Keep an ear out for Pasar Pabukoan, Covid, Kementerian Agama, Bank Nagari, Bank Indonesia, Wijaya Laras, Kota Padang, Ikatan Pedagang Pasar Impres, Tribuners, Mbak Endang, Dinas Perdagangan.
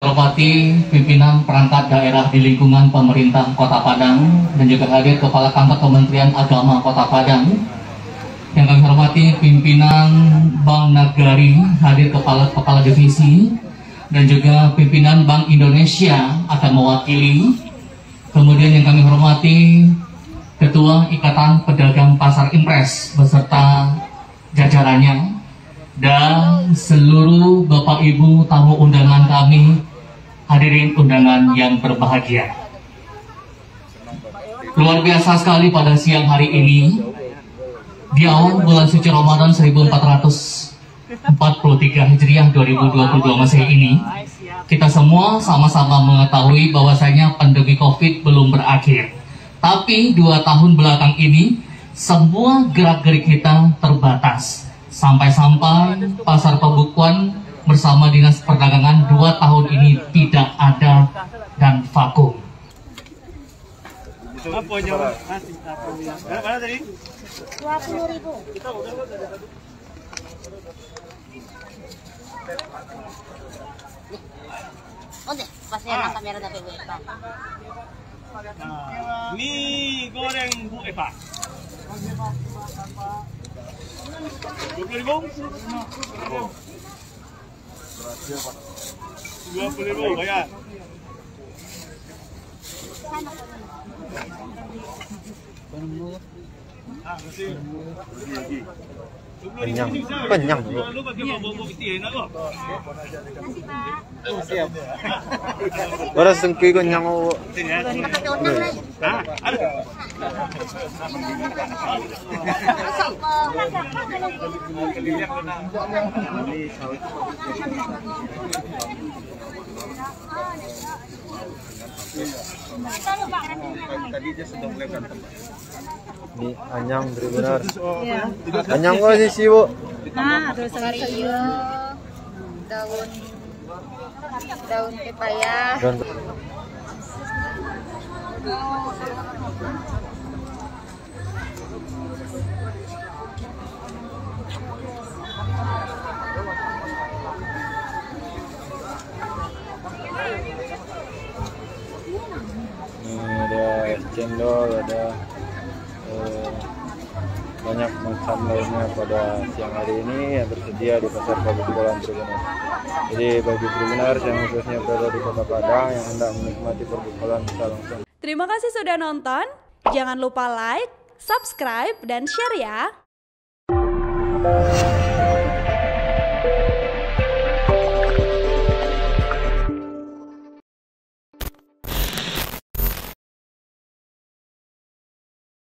Hormati pimpinan perangkat daerah di lingkungan pemerintah Kota Padang dan juga hadir Kepala Kantor Kementerian Agama Kota Padang. Yang kami hormati pimpinan Bank Nagari, hadir Kepala Divisi dan juga pimpinan Bank Indonesia akan mewakili. Kemudian yang kami hormati Ketua Ikatan Pedagang Pasar Impres beserta jajarannya. Dan seluruh Bapak Ibu tamu undangan kami, hadirin undangan yang berbahagia. Luar biasa sekali pada siang hari ini, di awal bulan suci Ramadan 1443 Hijriah 2022 Masehi ini, kita semua sama-sama mengetahui bahwasanya pandemi Covid belum berakhir. Tapi 2 tahun belakang ini, semua gerak-gerik kita terbatas. Sampai-sampai Pasar Pabukoan bersama Dinas Perdagangan 2 tahun ini tidak ada dan vakum. Mie goreng Bu Eva. 20.000? 20.000 bayar. Kenyang bro. Orang sengki kenyang kok. Tadi dia sudah mulai berantem. Ini anyang benar-benar. Anyang kok sih sih, Bu? Nah, terus sayur, daun pepaya. Cendol, ada banyak macam lainnya pada siang hari ini yang tersedia di Pasar Pabukoan. Jadi bagi Tribuners yang khususnya berada di Kota Padang yang hendak menikmati Pabukoan bisa langsung. Terima kasih sudah nonton. Jangan lupa like, subscribe, dan share ya.